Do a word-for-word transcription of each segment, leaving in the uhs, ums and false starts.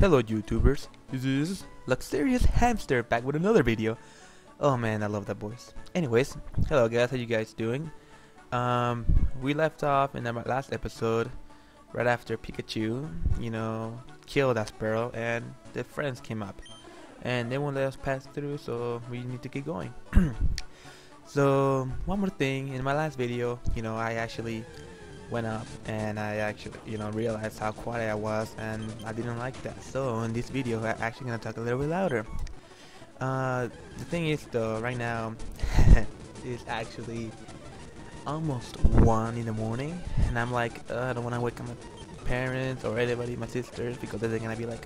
Hello YouTubers, this is Luxurious Hamster back with another video. Oh man, I love that voice. Anyways, hello guys, how you guys doing? Um, we left off in our last episode, right after Pikachu, you know, killed that sparrow and the friends came up. And they won't let us pass through, so we need to get going. So, one more thing, in my last video, you know, I actually went up and I actually, you know, realized how quiet I was, and I didn't like that. So in this video, I'm actually gonna talk a little bit louder. Uh, the thing is, though, right now it's actually almost one in the morning, and I'm like, uh, I don't want to wake up my parents or anybody, my sisters, because they're gonna be like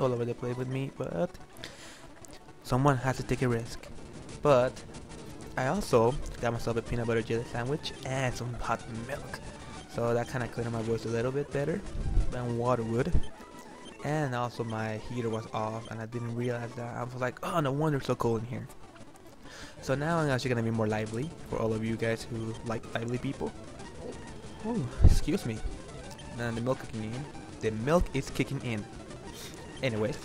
all over the place with me. But someone has to take a risk. But I also got myself a peanut butter jelly sandwich and some hot milk, so that kind of cleared my voice a little bit better than water would. And also my heater was off and I didn't realize that. I was like, oh, no wonder it's so cold in here. So now I'm actually going to be more lively for all of you guys who like lively people. Ooh, excuse me. And the milk kicking in. The milk is kicking in. Anyways,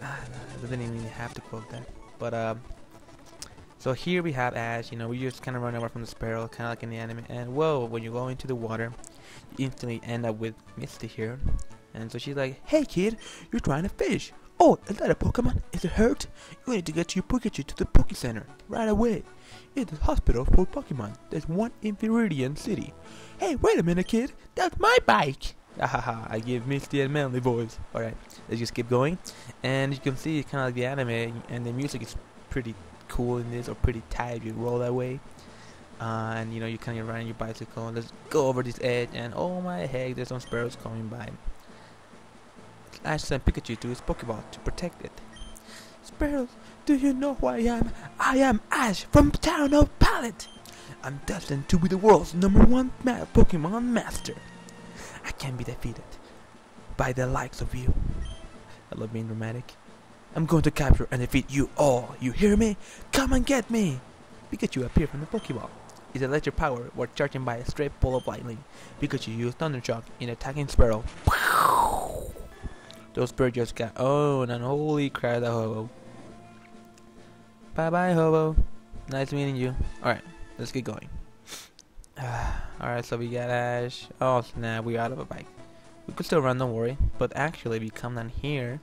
I didn't even have to quote that. But um. So here we have Ash, you know, we just kind of run away from the sparrow, kind of like in the anime, and whoa, when you go into the water, you instantly end up with Misty here. And so she's like, hey kid, you're trying to fish. Oh, is that a Pokemon? Is it hurt? You need to get your Pikachu to the Poke Center right away. It's a hospital for Pokemon. There's one in Viridian City. Hey, wait a minute kid, that's my bike. Haha, I give Misty and manly voice. Alright, let's just keep going. And you can see it's kind of like the anime, and the music is pretty cool in this, or pretty tight if you roll that way, uh, and you know, you kind of ride your bicycle. Let's go over this edge, and oh my heck, there's some sparrows coming by. Ash sent Pikachu to his Pokeball to protect it. Sparrows, do you know who I am? I am Ash from the town of Pallet. I'm destined to be the world's number one ma Pokemon master. I can't be defeated by the likes of you. I love being dramatic. I'm going to capture and defeat you all, you hear me? Come and get me! Pikachu appeared from the Pokeball. His electric power was charged by a straight bolt of lightning. Pikachu used Thunder Shock in attacking Sparrow. Those birds just got owned, and holy crap, that hobo. Bye bye, hobo. Nice meeting you. Alright, let's get going. Alright, so we got Ash. Oh snap, we're out of a bike. We could still run, don't worry. But actually, we come down here.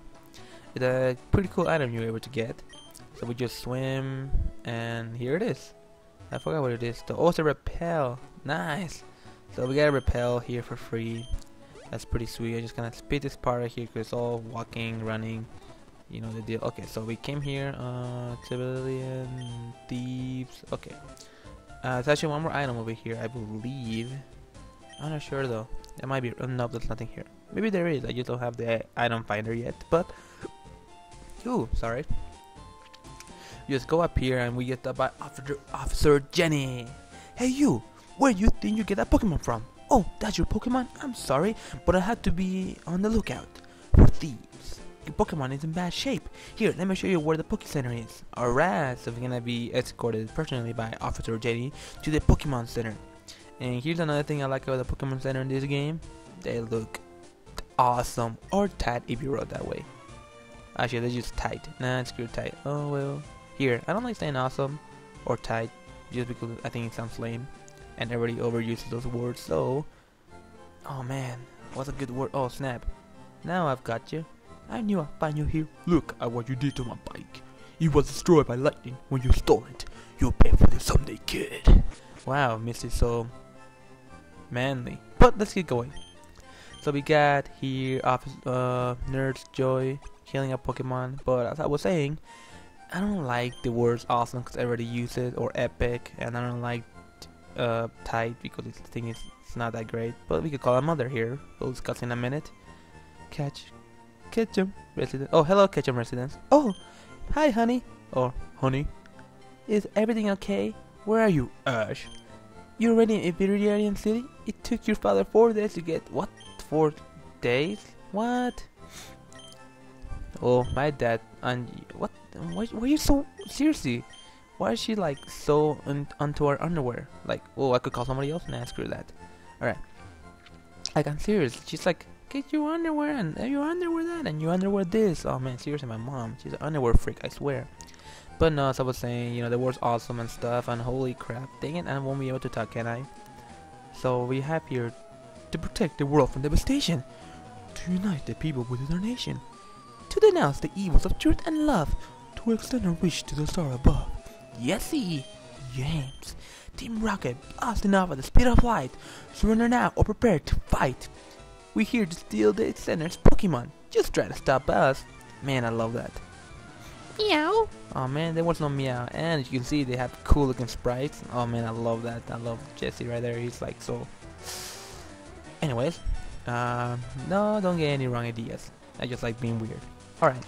It's a pretty cool item you were able to get. So we just swim, and here it is. I forgot what it is though. Oh, it's a rappel. Nice. So we got a rappel here for free. That's pretty sweet. I'm just gonna speed this part right here because it's all walking, running. You know the deal. Okay, so we came here. Uh, civilian thieves. Okay. Uh, it's actually one more item over here, I believe. I'm not sure though. That might be. Oh, no, there's nothing here. Maybe there is. I just don't have the item finder yet, but. Ooh, sorry. You just go up here and we get that by Officer, Officer Jenny. Hey you, where do you think you get that Pokemon from? Oh, that's your Pokemon? I'm sorry, but I had to be on the lookout for thieves. Your Pokemon is in bad shape. Here, let me show you where the Poke Center is. Alright, so we're gonna be escorted personally by Officer Jenny to the Pokemon Center. And here's another thing I like about the Pokemon Center in this game. They look awesome, or tight if you rode that way. Actually, they're just tight. Nah, screw tight. Oh well. Here, I don't like saying awesome or tight just because I think it sounds lame and everybody overuses those words, so. Oh man, what's a good word? Oh snap. Now I've got you. I knew I'd find you here. Look at what you did to my bike. It was destroyed by lightning when you stole it. You'll pay for this someday, kid. Wow, Misty, so manly. But let's get going. So we got here uh, Nurse Joy healing up Pokemon, but as I was saying, I don't like the words awesome because I already use it, or epic, and I don't like uh, tight because this thing is it's not that great, but we could call her mother here. We'll discuss in a minute. Catch, Ketchum resident. Oh, hello Ketchum residents. Oh, hi honey. Or honey. Is everything okay? Where are you, Ash? You're already in Viridian City? It took your father four days to get what? Four days? What? Oh, my dad. And what? Why, why are you so seriously? Why is she like so un onto her underwear? Like, oh, I could call somebody else and ask her that. All right. Like, I'm serious. She's like get your underwear and your underwear that and your underwear this. Oh man, seriously, my mom, she's an underwear freak, I swear. But no, as I was saying, you know, the war's awesome and stuff, and holy crap, dang it, I won't be able to talk, can I? So we have here to protect the world from devastation, to unite the people within our nation, to denounce the evils of truth and love, to extend our reach to the star above. Jesse, James, Team Rocket, blasting off at the speed of light, surrender now or prepare to fight. We're here to steal the center's Pokemon, just try to stop us. Man, I love that. Meow. Oh man, there was no meow, and as you can see, they have cool looking sprites. Oh man, I love that. I love Jesse right there. He's like so. Anyways, uh, no, don't get any wrong ideas. I just like being weird. All right.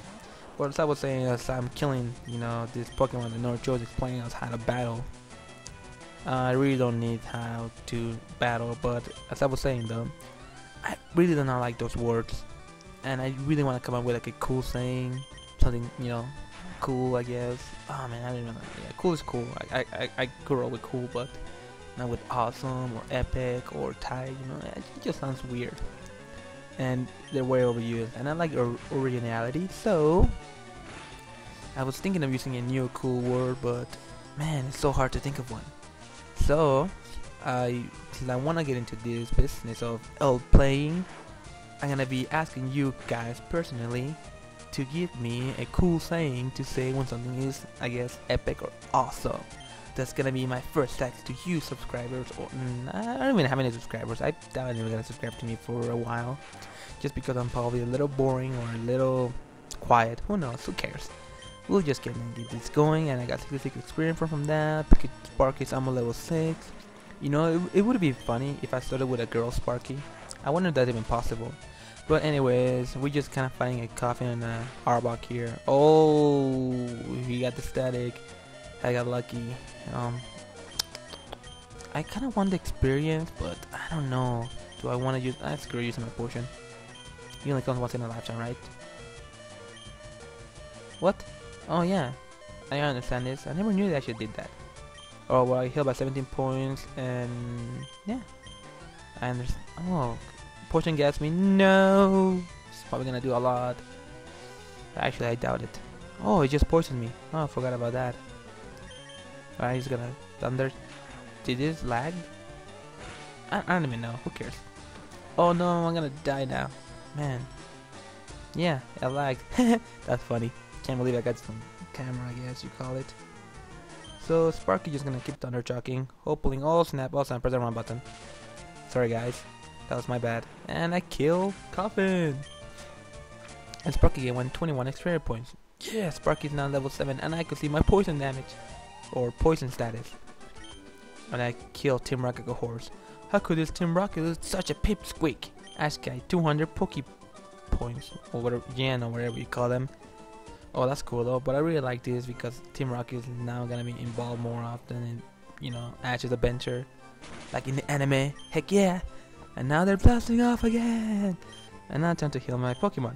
Well, as I was saying, as I'm killing, you know, this Pokemon that Nurse Joy is explaining us how to battle. Uh, I really don't need how to battle, but as I was saying though, I really do not like those words, and I really want to come up with like a cool saying, something, you know. Cool, I guess. Oh man, I didn't know. Yeah, cool is cool. I, I, I grew up with cool, but not with awesome or epic or tight. You know, it just sounds weird, and they're way overused. And I like or originality, so I was thinking of using a new cool word, but man, it's so hard to think of one. So I, since I wanna get into this business of L playing, I'm gonna be asking you guys personally to give me a cool saying to say when something is, I guess, epic or awesome. That's gonna be my first tax to you subscribers, or mm, I don't even have any subscribers. I doubt you're gonna subscribe to me for a while, just because I'm probably a little boring or a little quiet. Who knows? Who cares? We'll just get this going, and I got sixty-six experience from that. Sparky's I'm a level six. You know, it, it would be funny if I started with a girl Sparky. I wonder if that's even possible. But anyways, we're just kind of fighting a Coffin and a Arbok here. Oh, he got the static. I got lucky. Um, I kind of want the experience, but I don't know. Do I want to use? Ah, screw using my potion. He only comes once in a lifetime, right? What? Oh yeah, I understand this. I never knew they actually did that. Oh well, I healed by seventeen points, and yeah, I understand. Oh. Potion gets me. No, it's probably gonna do a lot. Actually, I doubt it. Oh, it just poisoned me. Oh, I forgot about that. Alright, he's gonna thunder. Did this lag? I, I don't even know. Who cares? Oh no, I'm gonna die now. Man. Yeah, I lagged. That's funny. Can't believe I got some camera, I guess you call it. So Sparky just gonna keep thunder shocking. Hopefully, oh snap! Oh, snap, press the wrong button. Sorry, guys. That was my bad. And I kill Coffin. And Sparky won twenty-one experience points. Yeah, Sparky's now level seven, and I can see my poison damage. Or poison status. And I kill Team Rocket like a horse. How could this Team Rocket lose such a pipsqueak? Ash guy, two hundred Poke points. Or whatever, yen or whatever you call them. Oh, that's cool though. But I really like this because Team Rocket is now going to be involved more often. And, you know, Ash is a bencher. Like in the anime. Heck yeah. And now they're blasting off again! And now it's time to heal my Pokemon.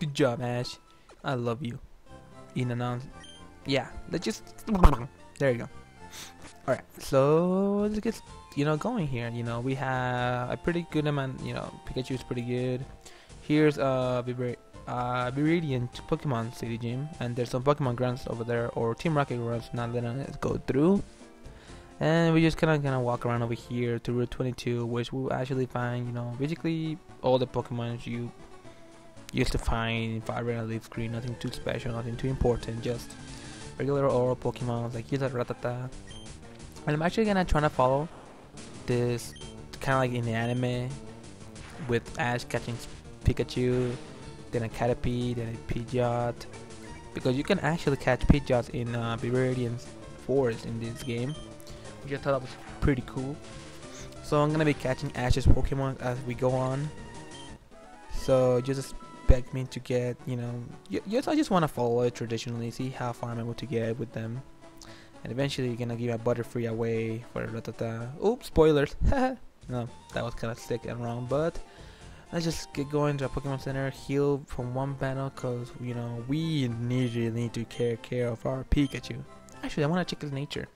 Good job, Ash. I love you. In and out. Yeah, let's just... There you go. Alright, so let's get, you know, going here. You know, we have a pretty good amount, you know, Pikachu's pretty good. Here's uh, Viridian uh, Pokemon City Gym. And there's some Pokemon grunts over there, or Team Rocket grunts, not letting us go through. And we just kind of gonna walk around over here to Route twenty-two, which we'll actually find, you know, basically all the Pokemon you used to find in Fire Red and Leaf Green. Nothing too special, nothing too important, just regular oral Pokemon. Like here's a Ratata, and I'm actually gonna try to follow this kind of like in the anime with Ash catching Pikachu, then a Caterpie, then a Pidgeot, because you can actually catch Pidgeots in uh, Viridian Forest in this game. I thought that was pretty cool. So I'm gonna be catching Ash's Pokemon as we go on. So just expect me to get, you know, yes, I just want to follow it traditionally, see how far I'm able to get with them, and eventually you're gonna give a Butterfree away for a Ratata. Oops, spoilers. No, that was kind of sick and wrong, but let's just get going to a Pokemon Center, heal from one battle, cause you know we need need to care care of our Pikachu. Actually, I want to check his nature.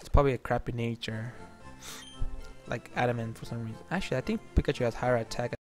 It's probably a crappy nature. like Adamant for some reason. Actually, I think Pikachu has higher attack.